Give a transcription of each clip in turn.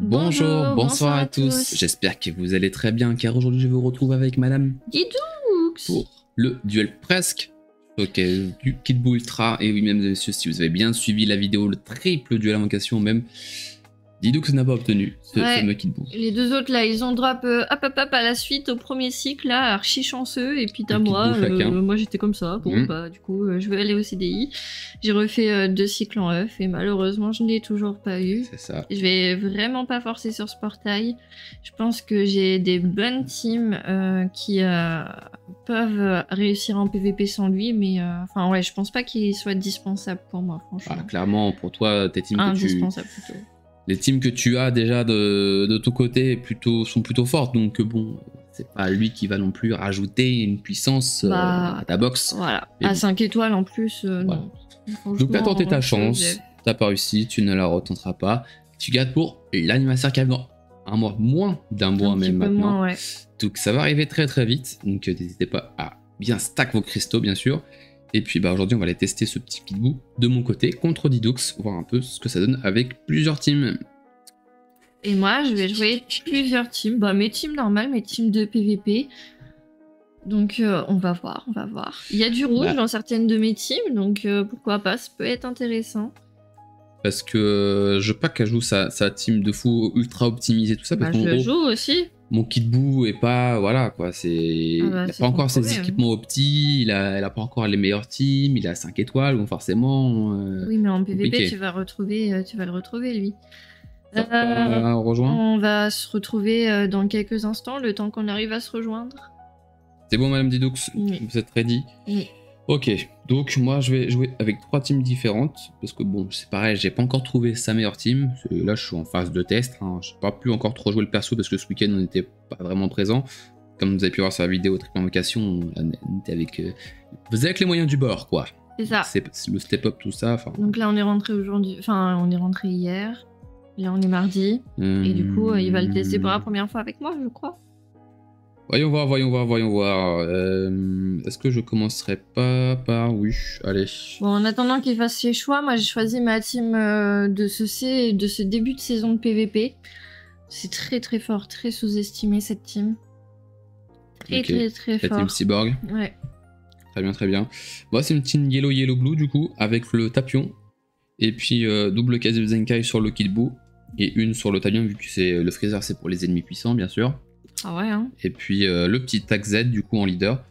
Bonjour, bonsoir à tous. J'espère que vous allez très bien car aujourd'hui je vous retrouve avec madame Didoux pour le duel presque du Kid Buu Ultra. Et oui, mesdames et messieurs, si vous avez bien suivi la vidéo, le triple duel invocation même, Didoux n'a pas obtenu ce fameux Kid Buu. Les deux autres là, ils ont drop hop à la suite au premier cycle là, archi chanceux. Et puis t'as moi, moi j'étais comme ça, bon bah du coup je vais aller au CDI. J'ai refait deux cycles en œuf et malheureusement je n'ai toujours pas eu. C'est ça. Je vais vraiment pas forcer sur ce portail. Je pense que j'ai des bonnes teams qui peuvent réussir en PVP sans lui, mais enfin ouais, je pense pas qu'il soit dispensable pour moi franchement. Ah, clairement pour toi tes teams indispensable plutôt. Les teams que tu as déjà de ton côté plutôt, sont plutôt fortes, donc bon, c'est pas lui qui va non plus rajouter une puissance à ta box. Voilà, et à bon. 5 étoiles en plus, non. Voilà. Donc t'as tenté ta chance, t'as pas réussi, tu ne la retenteras pas. Tu gardes pour l'anniversaire qui arrive dans un mois, moins d'un mois même maintenant. Moins, ouais. Donc ça va arriver très très vite, donc n'hésitez pas à bien stack vos cristaux bien sûr. Et puis bah, aujourd'hui on va aller tester ce petit Kid Buu de mon côté contre Didoux, voir un peu ce que ça donne avec plusieurs teams. Et moi je vais jouer plusieurs teams, bah, mes teams normales, mes teams de PVP. Donc on va voir, on va voir. Il y a du rouge dans certaines de mes teams, donc pourquoi pas, ça peut être intéressant. Parce que je veux pas qu'elle joue sa team de fou ultra optimisée tout ça. Parce je joue aussi. Mon Kid Buu est pas, voilà quoi, c'est il a pas encore ses équipements opti, il a pas encore les meilleurs teams, il a 5 étoiles, donc forcément... oui mais en PVP tu vas le retrouver lui. On va se retrouver dans quelques instants, le temps qu'on arrive à se rejoindre. C'est bon madame Didoux, vous êtes ready? Oui. Ok, donc moi je vais jouer avec 3 teams différentes, parce que bon c'est pareil, j'ai pas encore trouvé sa meilleure team, là je suis en phase de test, hein. J'ai pas pu encore trop jouer le perso parce que ce week-end on n'était pas vraiment présent. Comme vous avez pu voir sur la vidéo triple invocation, on était avec, vous avec les moyens du bord quoi. C'est ça. C'est le step-up tout ça. Fin... Donc là on est rentré aujourd'hui, enfin on est rentré hier, là on est mardi, et du coup il va le tester pour la première fois avec moi je crois. Voyons voir, voyons voir, voyons voir. Est-ce que je commencerai pas par... Oui, allez. Bon, en attendant qu'il fasse ses choix, moi j'ai choisi ma team de ce début de saison de PVP. C'est très très fort, très sous-estimé cette team. Très très fort. La team Cyborg. Ouais. Très bien, très bien. Moi c'est une team yellow-yellow-blue du coup, avec le Tapion. Et puis double Kaze Zenkai sur le Kid Buu. Et une sur le Tapion, vu que c'est le Freezer c'est pour les ennemis puissants bien sûr. Ah ouais, hein. Et puis le petit Tac Z du coup en leader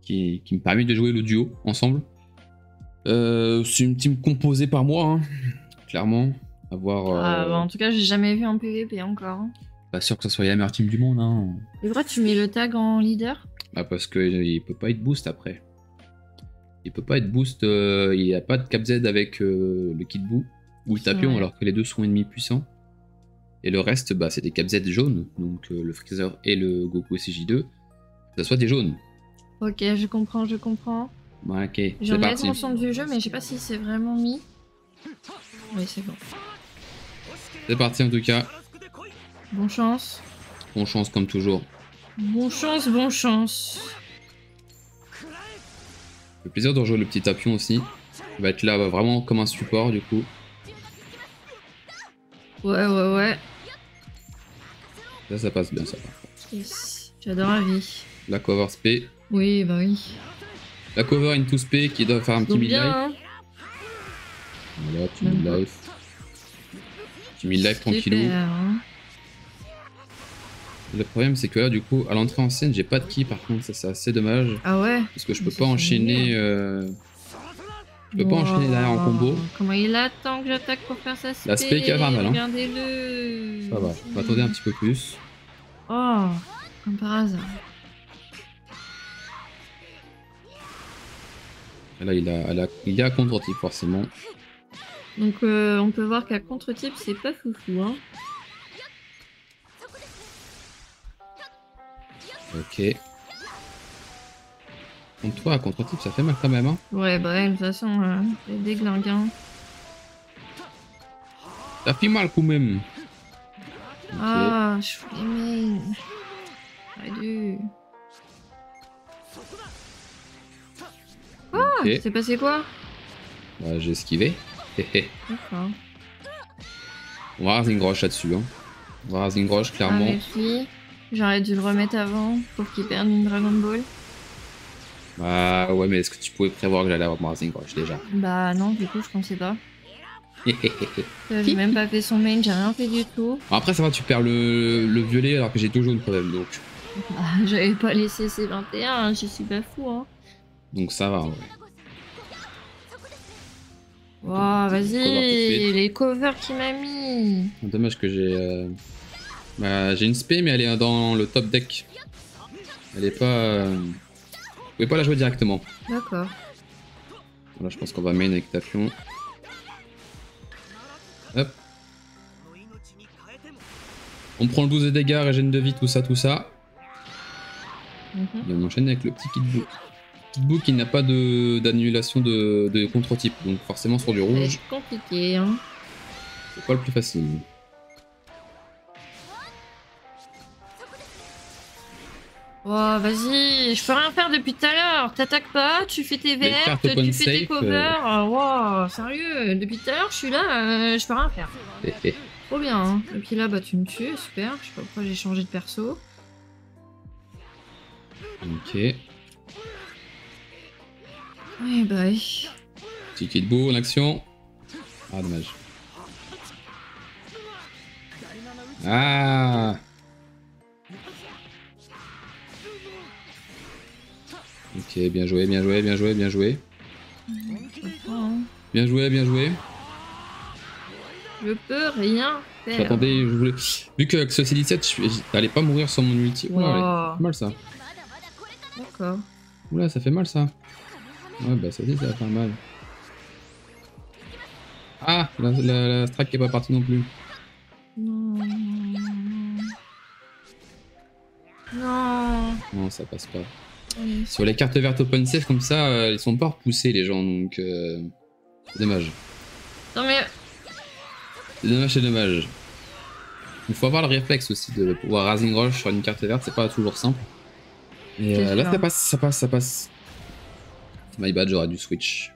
qui me permet de jouer le duo ensemble. C'est une team composée par moi, hein. Clairement. À voir, bah, en tout cas, j'ai jamais vu en PVP encore. Hein. Pas sûr que ça soit la meilleure team du monde. Hein. Et pourquoi tu mets le tag en leader? Ah, parce qu'il peut pas être boost après. Il peut pas être boost, il a pas de cap Z avec le Kid Buu ou le Tapion, alors que les deux sont ennemis puissants. Et le reste, bah, c'est des cap Z jaunes, donc le Freezer et le Goku SSJ2, ça soit des jaunes. Ok, je comprends, je comprends. Bah, ok, c'est parti. J'en ai conscience du jeu, mais je sais pas si c'est vraiment mis. Oui, c'est bon. C'est parti en tout cas. Bonne chance. Bonne chance comme toujours. Bonne chance, bonne chance. Le plaisir de rejouer le petit Tapion aussi. Il va être là vraiment comme un support du coup. Ouais, ouais, ouais. Là, ça passe bien, ça. Yes. J'adore la vie. La cover SP. Oui, bah oui. La cover into SP qui doit faire un petit mid-life. Hein. Voilà, petit mid-life. Petit mid-life tranquillou. Super, hein. Le problème, c'est que là, du coup, à l'entrée en scène, j'ai pas de ki par contre, ça c'est assez dommage. Ah ouais? Parce que je peux pas enchaîner. Je peux pas enchaîner derrière en combo. Comment il attend que j'attaque pour faire sa spé? La spé qui va faire mal, hein. Regardez-le. Ça va, on va attendre un petit peu plus. Oh, comme par hasard. Là, il a contre-type, forcément. Donc, on peut voir qu'à contre-type, c'est pas foufou, hein. Ok. Contre toi, contre-type, ça fait mal quand même, hein. Ouais, bah de toute façon, c'est déglinguant. Ça fait mal quand même. Ah, je fous les mains. J'aurais dû. Ah, c'est passé quoi? Bah, j'ai esquivé. D'accord. On va avoir une groche là-dessus, hein. dans Rasengan Roche, clairement. J'aurais dû le remettre avant pour qu'il perde une Dragon Ball. Bah ouais, mais est-ce que tu pouvais prévoir que j'allais avoir mon Rasengan Roche déjà? Bah non, du coup je pensais pas. J'ai même pas fait son main, j'ai rien fait du tout. Après ça va, tu perds le violet alors que j'ai tout jaune quand même, donc... Bah j'avais pas laissé C21, hein, je suis pas fou hein. Donc ça va, ouais. Wow, vas-y, les covers qu'il m'a mis. Dommage que j'ai... Bah, j'ai une spé, mais elle est dans le top deck. Elle est pas... Vous pouvez pas la jouer directement. D'accord. Voilà, je pense qu'on va main avec Tapion. Hop. On prend le 12 de dégâts, régène de vie, tout ça. Mm-hmm. Et on enchaîne avec le petit Kid Buu. Kid Buu qui n'a pas d'annulation de contre-type, donc forcément sur du rouge. C'est compliqué, hein. C'est pas le plus facile. Oh, vas-y, je peux rien faire depuis tout à l'heure. T'attaques pas, tu fais tes vertes, tu fais tes covers. Wow, sérieux, depuis tout à l'heure, je suis là, je peux rien faire. Trop bien, hein. Et puis là, bah, tu me tues, super. Je sais pas pourquoi j'ai changé de perso. Ok. Oui, bye. Petit Kid Buu en action. Ah, dommage. Ah! Ok, bien joué. Bien joué. Je peux rien faire. Attendez, je voulais... Vu que ce C17, t'allais pas mourir sans mon ulti. Wow. Oula, ça fait mal ça. D'accord. Oula, ça fait mal ça. Ouais, bah ça aussi, ça va faire mal. Ah, la strike est pas partie non plus. Non. Non, ça passe pas. Sur les cartes vertes open safe comme ça, ils sont pas repoussés les gens, donc c'est dommage. Non mais... C'est dommage. Il faut avoir le réflexe aussi de pouvoir Rising Rush sur une carte verte, c'est pas toujours simple. Et là ça passe, ça passe. My bad, j'aurais dû switch.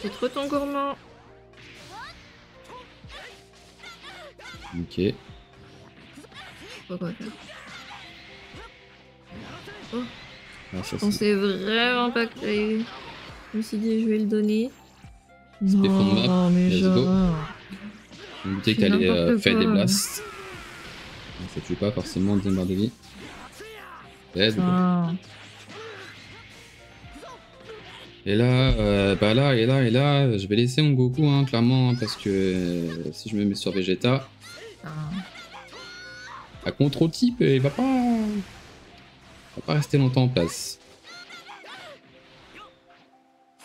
C'est trop ton gourmand. Ok. Pourquoi faire ? Oh. Ah, ça, on s'est vraiment pas créé. Je me suis dit, je vais le donner. Non, mais genre. Je me disais que t'allais faire des blasts. Ça tue pas forcément, deuxième barre de vie. Et là, bah là, je vais laisser mon Goku, hein, clairement, parce que si je me mets sur Vegeta. À contre-type, il va pas. On va pas rester longtemps en place.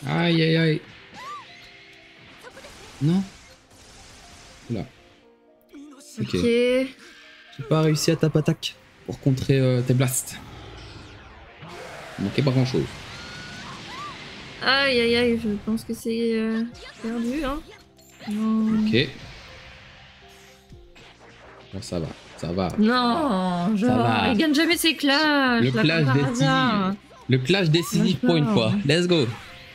Aïe aïe aïe. Non. Là. Ok. J'ai pas réussi à tap attaque pour contrer tes blasts. Il manquait pas grand chose. Aïe aïe aïe, je pense que c'est perdu hein. Non. Ok. Bon, ça va. Ça va. Non, genre, il gagne jamais ses clashs. Le clash décisif pour une fois. Let's go.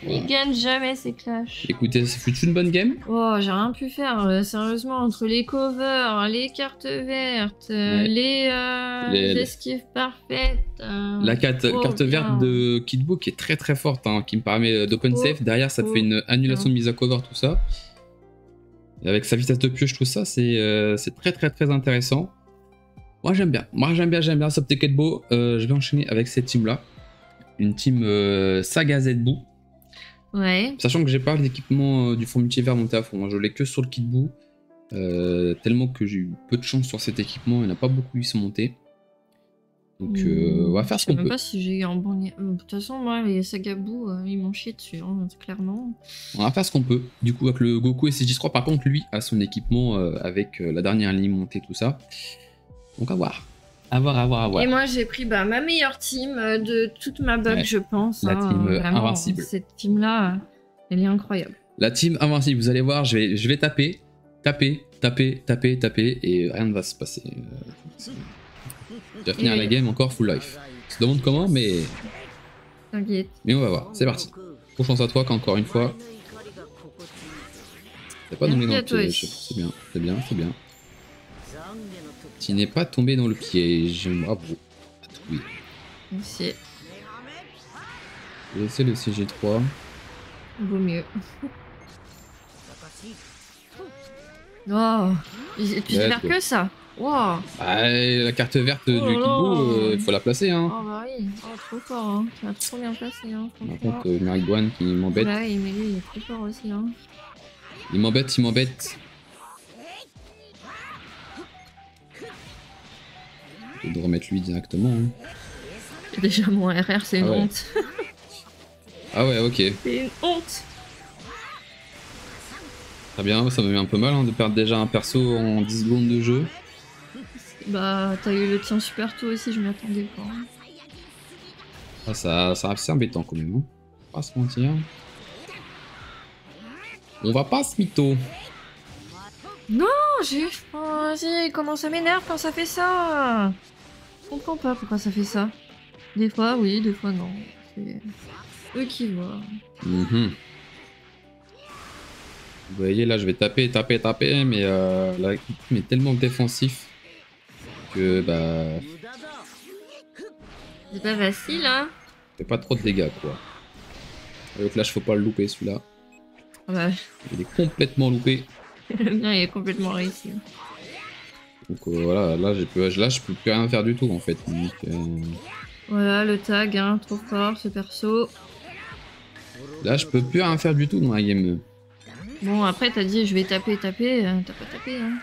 Il gagne jamais ses clashs. Écoutez, ça fut une bonne game. Oh, j'ai rien pu faire. Sérieusement, entre les covers, les cartes vertes, les esquives parfaites. La carte verte de Kid Buu qui est très très forte, hein, qui me permet d'open safe. Derrière, ça te fait une annulation de mise à cover, tout ça. Et avec sa vitesse de pioche, tout ça, c'est très très très intéressant. Moi j'aime bien ce petit Kid Buu. Je vais enchaîner avec cette team là. Une team Saga Kid Buu. Ouais. Sachant que j'ai pas l'équipement du fond multivers monté à fond. Hein. Je l'ai que sur le Kid Buu. Tellement que j'ai eu peu de chance sur cet équipement. Il n'y en a pas beaucoup qui sont montés. Donc on va faire ce qu'on peut. Je sais même pas si j'ai un bon... De toute façon, moi les Saga Buu, ils m'ont chié dessus, hein, clairement. On va faire ce qu'on peut. Du coup avec le Goku SSJ3, par contre lui a son équipement avec la dernière ligne montée, tout ça. Donc à voir. Et moi j'ai pris bah, ma meilleure team de toute ma buck, ouais, je pense. La team vraiment, invincible. Cette team là, elle est incroyable. La team invincible, vous allez voir, je vais taper et rien ne va se passer. Je vais finir la game encore full life. Je te demande comment, mais... T'inquiète. Mais on va voir, c'est parti. Trop chance à toi qu'encore une fois... T'as pas donné dans le pied, c'est bien. Tu n'es pas tombé dans le piège. Bravo. Oui. Merci. Laissez le CG3. Vaut mieux. Wow. Tu ne perds que ça. Wow. Ah, la carte verte du Kid Buu, il faut la placer. Hein. Oh bah oui, oh, trop fort. Hein. Tu l'as trop bien placé. Hein, par contre, Mariguane qui m'embête. Ouais, voilà, mais lui, il est trop fort aussi. Hein. Il m'embête, il m'embête. Je vais remettre lui directement. Hein. Déjà, mon RR, c'est une honte. Ah ouais, ok. C'est une honte. Très bien, ça me met un peu mal hein, de perdre déjà un perso en 10 secondes de jeu. Bah, t'as eu le tien super tôt aussi, je m'y attendais pas. Ah, ça reste embêtant quand même. Hein. On va pas se mentir. On va pas se mytho. Non, j'ai. Vas-y, comment ça m'énerve quand ça fait ça? Je comprends pas pourquoi ça fait ça. Des fois, oui, des fois, non. C'est eux qui voient. Vous voyez, là, je vais taper, mais là, il est tellement défensif que, bah... C'est pas facile, hein? Fait pas trop de dégâts, quoi. Le clash, faut pas le louper, celui-là. Ouais. Il est complètement loupé. Non, il est complètement réussi. Donc voilà, là, je peux plus rien faire du tout, en fait. Donc, voilà le tag, hein, trop fort ce perso. Là je peux plus rien faire du tout dans la game. Bon après t'as dit je vais taper, t'as pas tapé hein.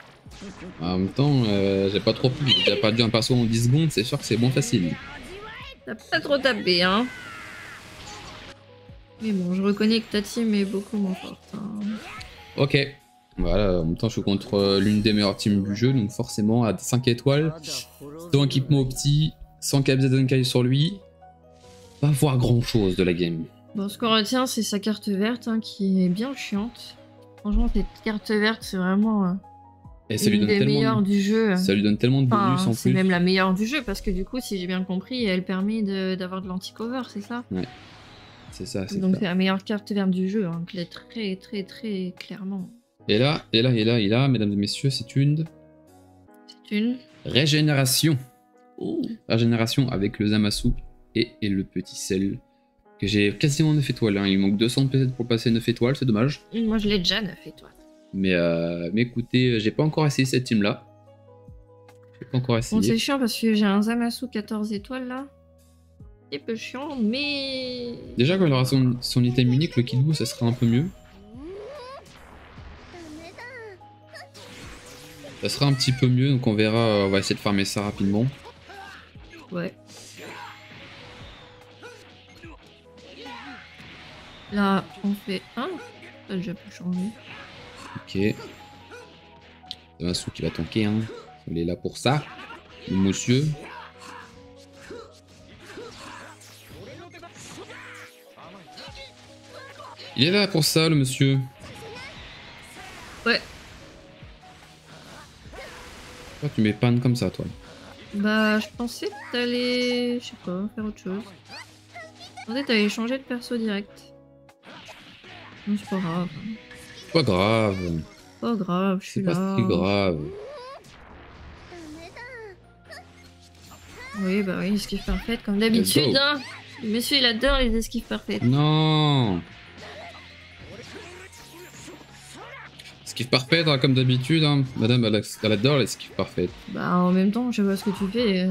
En même temps j'ai pas trop pu, j'ai perdu un perso en 10 secondes, c'est sûr que c'est bon facile. T'as pas trop tapé hein. Mais bon je reconnais que ta team est beaucoup moins forte. Hein. Ok. Voilà, en même temps je suis contre l'une des meilleures teams du jeu, donc forcément à 5 étoiles, ton équipement au petit. Sans Kabizadenkai sur lui, pas voir grand chose de la game. Bon, ce qu'on retient, c'est sa carte verte hein, qui est bien chiante. Franchement, cette carte verte, c'est vraiment l'une des meilleures du jeu. Ça lui donne tellement de bonus en plus. C'est même la meilleure du jeu parce que, du coup, si j'ai bien compris, elle permet d'avoir de l'anti-cover, c'est ça? Ouais. C'est ça, c'est ça. Donc, c'est la meilleure carte verte du jeu, hein, qui est très, très, très clairement. Et là, mesdames et messieurs, c'est une. C'est une. Régénération. Oh. La génération avec le Zamasu et le petit sel que j'ai quasiment 9 étoiles, hein. Il manque 200 peut-être pour passer 9 étoiles, c'est dommage. Moi je l'ai déjà 9 étoiles. Mais écoutez, j'ai pas encore essayé cette team là. J'ai pas encore essayé. Bon, c'est chiant parce que j'ai un Zamasu 14 étoiles là. C'est peu chiant mais... Déjà quand il aura son item unique, le Kid Buu ça sera un peu mieux. Ça sera un petit peu mieux donc on verra, on va essayer de farmer ça rapidement. Ouais. Là, on fait un. Ça a déjà pu changer. Ok. Zamasu qui va tanker, hein. Il est là pour ça. Le monsieur. Il est là pour ça, le monsieur. Ouais. Pourquoi tu m'épannes comme ça, toi? Bah, je pensais que t'allais, je sais pas, faire autre chose. Je pensais que t'allais changer de perso direct. Non, c'est pas grave. Pas grave. Pas grave, je suis là. C'est pas si grave. Oui, bah oui, esquive parfaite comme d'habitude, hein. Le monsieur, il adore les esquives parfaites. Non. Esquive parfaite, hein, comme d'habitude, hein. Madame, elle adore l'esquive parfaite. Bah, en même temps, je sais pas ce que tu fais.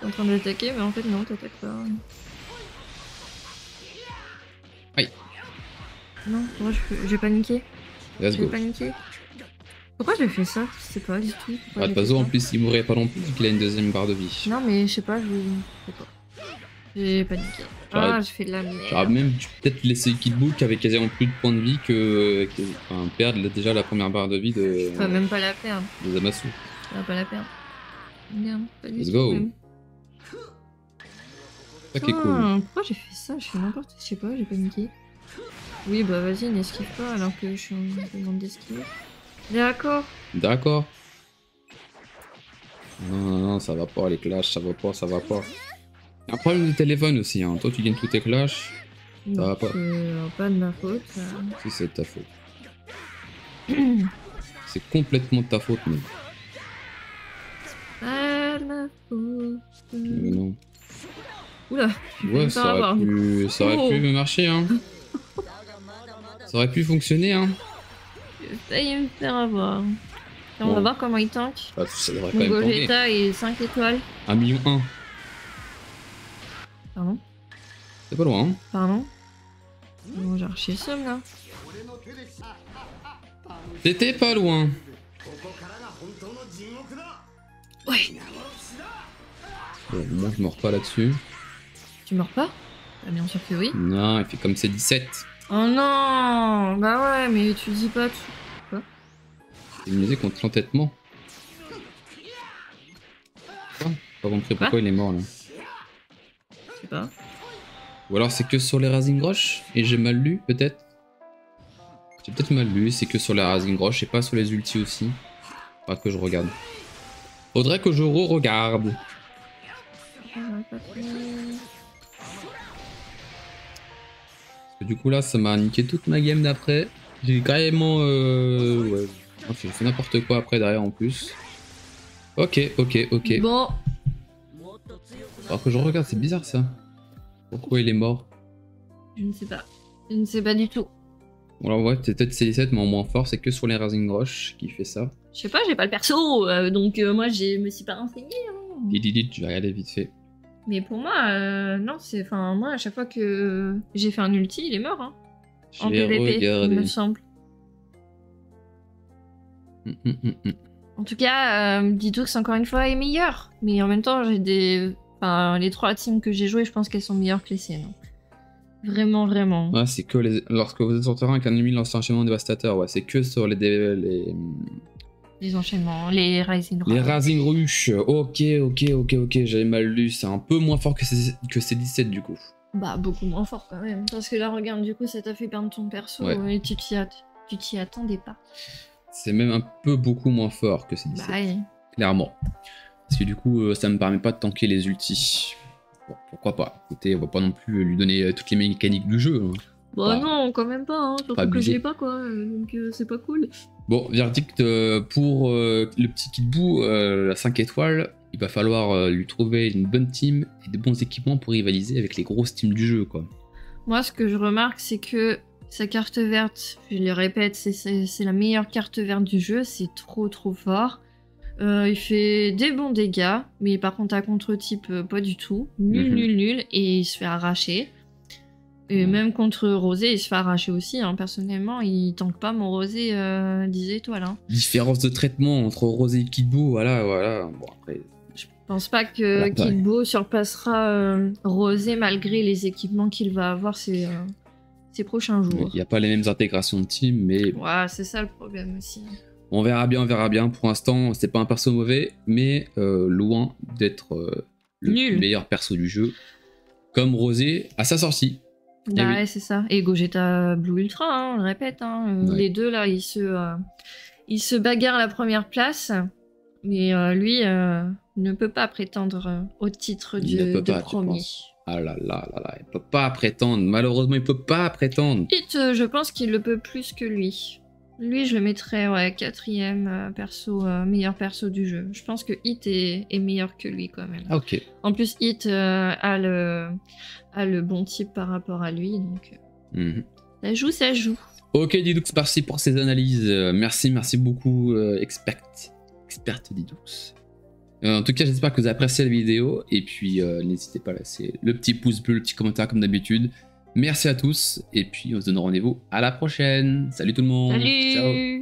T'es en train de l'attaquer, mais en fait, non, t'attaques pas. Aïe. Non, moi, j'ai paniqué. Let's go. J'ai paniqué. Pourquoi j'ai fait ça? Je sais pas du tout. Ah, de toute façon, en plus, il mourrait pas non plus, qu'il a une deuxième barre de vie. Non, mais je sais pas, je sais pas. J'ai paniqué. Ah, j'ai fait de la merde. J'aurais même peut-être laissé Kid Buu qui avait quasiment plus de points de vie que. Enfin, perdre déjà la première barre de vie de. Enfin, même pas la perdre. De Zamasu. On va pas la perdre. Merde, pas du tout. Let's go. Ça qui est cool. Pourquoi j'ai fait ça? Je fais n'importe quoi, je sais pas, j'ai paniqué. Oui, bah vas-y, n'esquive pas alors que je suis en demande d'esquiver. D'accord. D'accord. Non, ça va pas, les clashs, ça va pas. Un problème de téléphone aussi, hein. Toi tu gagnes tous tes clashs. Ça va pas. C'est pas de ma faute. Ça. Si c'est de ta faute. C'est complètement de ta faute même. Ah la fausse. Mais non. Oula. Ouais, ça aurait pu... ça aurait pu marcher, hein. Ça aurait pu fonctionner, hein. Ça y est, me faire avoir. Et on va voir comment il tank. Ah, ça devrait quand même tomber. Gogeta est 5 étoiles. 1 million 1. Pardon. C'est pas loin, hein. Pardon. Bon, j'ai arraché le somme, là. C'était pas loin. Ouais. Bon, moi je meurs pas là-dessus. Tu meurs pas? Ah, bien sûr que oui. Non, il fait comme C17. Oh non. Bah ouais, mais tu dis pas tout. Quoi? C'est une musique contre l'entêtement. Quoi? Pas compris pourquoi il est mort là. Je sais pas. Ou alors c'est que sur les Rising Rush et j'ai mal lu peut-être. J'ai peut-être mal lu, c'est que sur la Rising Rush et pas sur les ultis aussi. Pas que je regarde. Faudrait que je re-regarde. Du coup là ça m'a niqué toute ma game d'après. J'ai carrément ouais. J'ai fait n'importe quoi après derrière en plus. Ok, ok, ok. Bon. Alors que je regarde, c'est bizarre ça. Pourquoi il est mort? Je ne sais pas. Je ne sais pas du tout. Bon alors ouais, c'est peut-être C17 mais en moins fort, c'est que sur les Rising Rush qui fait ça. Je sais pas, j'ai pas le perso, donc moi je me suis pas renseigné. Dididid, je vais regarder vite fait. Mais pour moi, non, c'est... Enfin, moi, à chaque fois que j'ai fait un ulti, il est mort, hein. En PvP, il me semble. En tout cas, Didoux, encore une fois, est meilleur. Mais en même temps, j'ai des... Enfin, les trois teams que j'ai jouées, je pense qu'elles sont meilleures que les siennes. Vraiment, vraiment. Ouais, c'est que les... Lorsque vous êtes sur terrain avec un ennemi lance un enchaînement dévastateur, ouais, c'est que sur les... Les enchaînements, les Rising Rush. Les Rising Rush, ok, ok, ok, ok, j'avais mal lu, c'est un peu moins fort que C17 du coup. Bah, beaucoup moins fort quand même, parce que là, regarde, du coup, ça t'a fait perdre ton perso ouais. Et tu t'y attendais pas. C'est même un peu beaucoup moins fort que C17, bah, ouais. Clairement. Parce que du coup, ça me permet pas de tanker les ultis. Bon, pourquoi pas, écoutez, on va pas non plus lui donner toutes les mécaniques du jeu. Hein. Bah non, quand même pas, hein, surtout que je l'ai pas quoi, donc c'est pas cool. Bon, verdict pour le petit Kid Buu, la 5 étoiles, il va falloir lui trouver une bonne team et de bons équipements pour rivaliser avec les grosses teams du jeu, quoi. Moi, ce que je remarque, c'est que sa carte verte, je le répète, c'est la meilleure carte verte du jeu, c'est trop trop fort. Il fait des bons dégâts, mais par contre à contre-type, pas du tout. Nul, nul, nul, et il se fait arracher. Et même contre Rosé, il se fait arracher aussi. Hein. Personnellement, il tank pas mon Rosé 10 étoiles. Hein. Différence de traitement entre Rosé et Kid Buu, voilà, voilà. Bon, après, je pense pas que Kid Buu surpassera Rosé malgré les équipements qu'il va avoir ces prochains jours. Il n'y a pas les mêmes intégrations de team, mais... Ouais, c'est ça le problème aussi. On verra bien, on verra bien. Pour l'instant, c'est pas un perso mauvais, mais loin d'être le meilleur perso du jeu. Comme Rosé à sa sortie. Bah ouais, c'est ça. Et Gogeta Blue Ultra, hein, on le répète. Hein. Ouais. Les deux, là, ils se bagarrent la première place. Mais lui ne peut pas prétendre au titre de premier. Ah là là là là, il ne peut pas prétendre. Malheureusement, il ne peut pas prétendre. Hit, je pense qu'il le peut plus que lui. Lui, je le mettrais ouais, quatrième perso, meilleur perso du jeu. Je pense que Hit est meilleur que lui quand même. Ok. En plus, Hit a le bon type par rapport à lui, donc ça joue, ça joue. Ok Didoux, merci pour ces analyses. Merci, merci beaucoup expert Didoux. En tout cas, j'espère que vous appréciez la vidéo et puis n'hésitez pas à laisser le petit pouce bleu, le petit commentaire comme d'habitude. Merci à tous, et puis on se donne rendez-vous à la prochaine. Salut tout le monde. Salut. Ciao.